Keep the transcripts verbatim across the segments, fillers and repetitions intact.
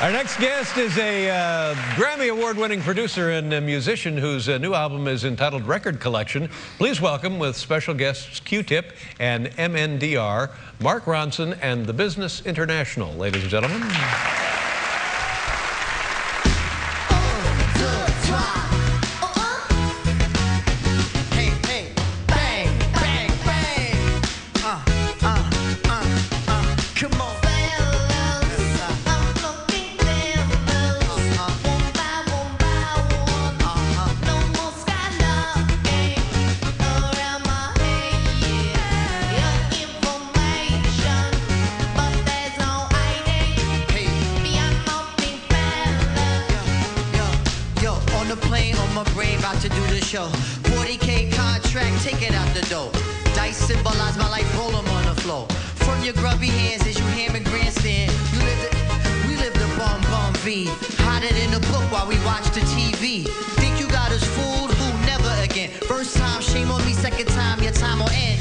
Our next guest is a uh, Grammy Award-winning producer and a musician whose uh, new album is entitled Record Collection. Please welcome, with special guests Q-Tip and M N D R, Mark Ronson and The Business International, ladies and gentlemen. To do the show, forty K contract, take it out the door. Dice symbolize my life, roll them on the floor. From your grubby hands as you ham and grandstand, you live the, we live the bum bum V. Hotter than the book while we watch the T V. Think you got us fooled? Who? Never again. First time, shame on me. Second time, your time will end.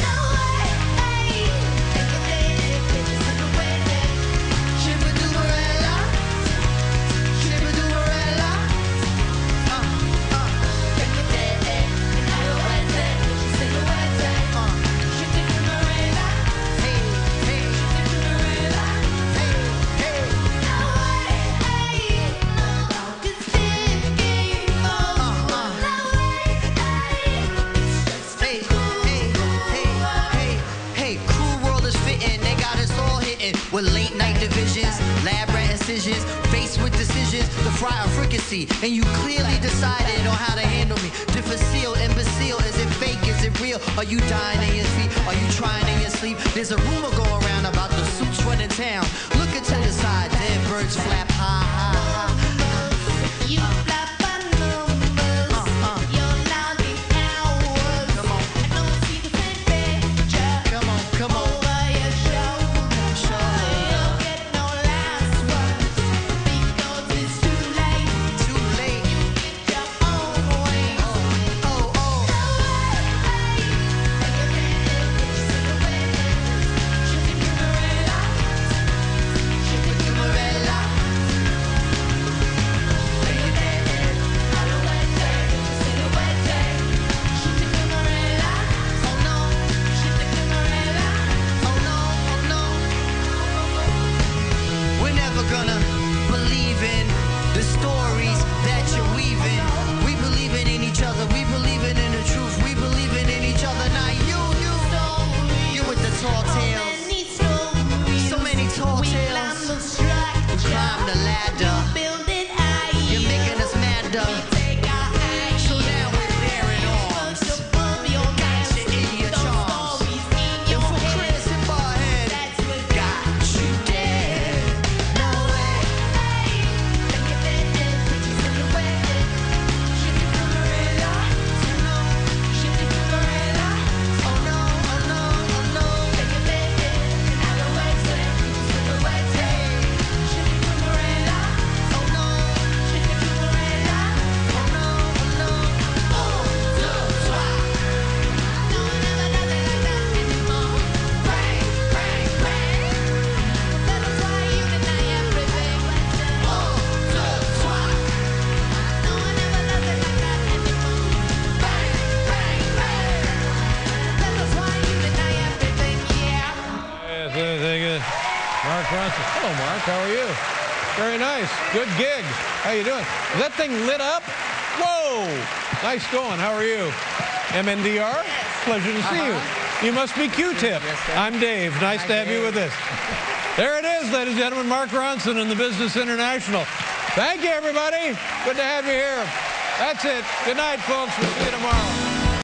With late night divisions, lab rat incisions, faced with decisions, the fryer fricassee, and you clearly decided on how to handle me. Difficile, imbecile, is it fake, is it real? Are you dying in your sleep? Are you trying in your sleep? There's a rumor going around about the suits running town. Look at to the side, dead birds flap high, high, high. You flap on numbers, uh, uh. you're lousy hours. Come on. I don't see the picture. Come on, come on. Mark Ronson. Hello, Mark. How are you? Very nice. Good gig. How you doing? Is that thing lit up? Whoa! Nice going. How are you? M N D R? Yes. Pleasure to see uh-huh. you. You must be Q-Tip. Yes, I'm Dave. Nice Hi, to have Dave. you with us. There it is, ladies and gentlemen. Mark Ronson and the Business International. Thank you, everybody. Good to have you here. That's it. Good night, folks. We'll see you tomorrow.